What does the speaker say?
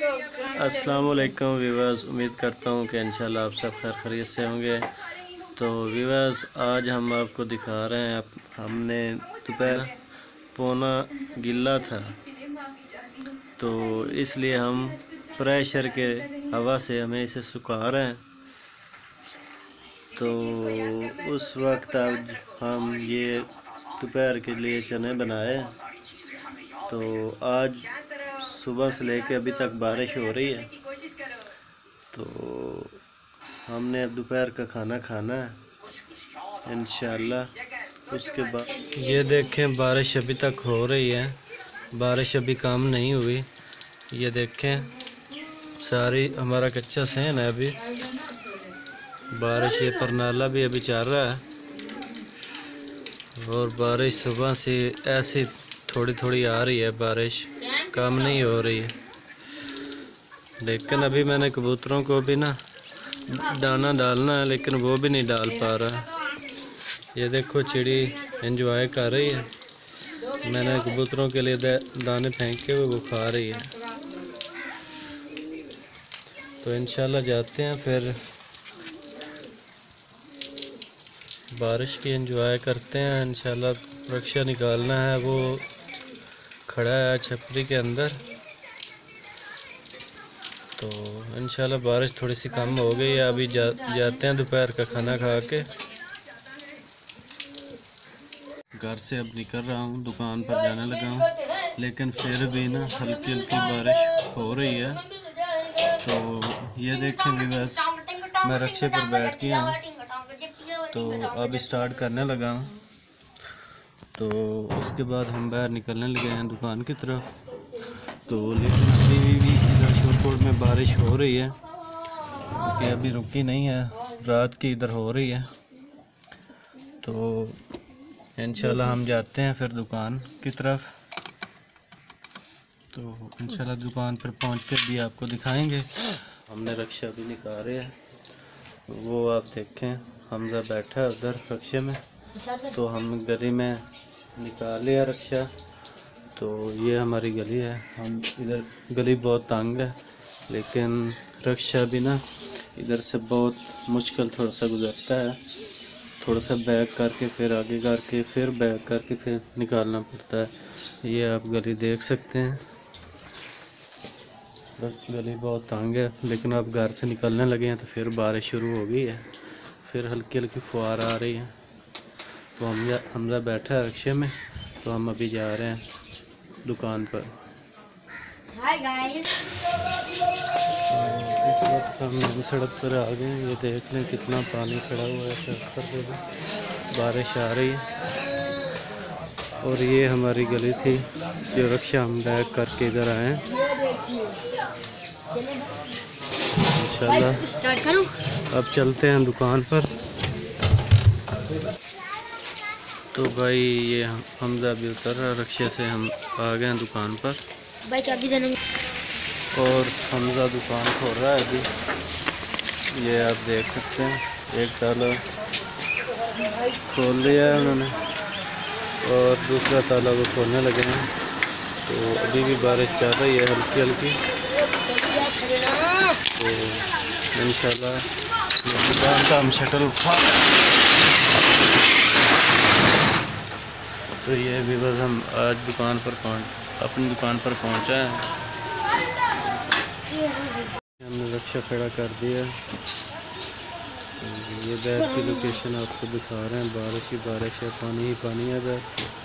अस्सलाम वालेकुम व्यूअर्स, उम्मीद करता हूँ कि इंशाल्लाह आप सब खैर खैरियत से होंगे। तो व्यूअर्स, आज हम आपको दिखा रहे हैं, हमने दोपहर पोना गिला था तो इसलिए हम प्रेशर के हवा से हमें इसे सुखा रहे हैं। तो उस वक्त अब हम ये दोपहर के लिए चने बनाए। तो आज सुबह से लेके अभी तक बारिश हो रही है, तो हमने अब दोपहर का खाना खाना है इंशाल्लाह। उसके बाद ये देखें, बारिश अभी तक हो रही है, बारिश अभी काम नहीं हुई। ये देखें, सारी हमारा कच्चा सहन है अभी, बारिश ये परनाला भी अभी चल रहा है। और बारिश सुबह से ऐसी थोड़ी थोड़ी आ रही है, बारिश काम नहीं हो रही है। लेकिन अभी मैंने कबूतरों को भी ना दाना डालना है, लेकिन वो भी नहीं डाल पा रहा। ये देखो, चिड़ी एंजॉय कर रही है। मैंने कबूतरों के लिए दाने फेंके हुए वो खा रही है। तो इंशाल्लाह जाते हैं, फिर बारिश की एंजॉय करते हैं इंशाल्लाह। रक्षा निकालना है, वो खड़ा है छपरी के अंदर। तो इंशाल्लाह बारिश थोड़ी सी कम हो गई है, अभी जाते हैं दोपहर का खाना खा के। घर से अब निकल रहा हूँ, दुकान पर जाने लगा हूँ, लेकिन फिर भी ना हल्की हल्की बारिश हो रही है। तो ये देखेंगे, बस मैं रक्षे पर बैठ गया हूँ, तो अब स्टार्ट करने लगा हूँ। तो उसके बाद हम बाहर निकलने लगे हैं दुकान की तरफ। तो लेकिन अभी भी इधर शोरपुर में बारिश हो रही है, क्योंकि अभी रुकी नहीं है, रात की इधर हो रही है। तो इंशाल्लाह हम जाते हैं फिर दुकान की तरफ। तो इंशाल्लाह दुकान पर पहुंच कर भी आपको दिखाएंगे। हमने रक्षा भी निकाले हैं, वो आप देखें, हमजा बैठा है उधर रक्षे में। तो हम गली में निकाले है रक्षा। तो ये हमारी गली है, हम इधर गली बहुत तंग है, लेकिन रक्षा भी ना इधर से बहुत मुश्किल थोड़ा सा गुजरता है। थोड़ा सा बैक करके फिर आगे करके फिर बैक करके फिर निकालना पड़ता है। ये आप गली देख सकते हैं, गली बहुत तंग है। लेकिन आप घर से निकलने लगे हैं तो फिर बारिश शुरू हो गई है, फिर हल्की हल्की फुहार आ रही है। तो हमजा बैठा है रक्षे में, तो हम अभी जा रहे हैं दुकान पर। हाय गाइस, इस वक्त हम सड़क पर आ गए। ये देख लें कितना पानी खड़ा हुआ है सड़क पर, भी बारिश आ रही है। और ये हमारी गली थी जो रक्षा हम बैक करके इधर आए। इंशाल्लाह अब चलते हैं दुकान पर। तो भाई ये हमजा भी उतर रक्षे से, हम आ गए हैं दुकान पर। भाई चाबी देना, और हमजा दुकान खोल रहा है अभी। ये आप देख सकते हैं, एक ताला खोल लिया है उन्होंने और दूसरा ताला वो खोलने लगे हैं। तो अभी भी बारिश चल रही है हल्की हल्की। तो इंशाल्लाह दुकान का हम शटल उठा। तो ये भी बस हम आज दुकान पर अपनी दुकान पर पहुंचा है। हमने रक्षा खड़ा कर दिया। ये बैग की लोकेशन आपको दिखा रहे हैं, बारिश ही बारिश है, पानी ही पानी है बैग।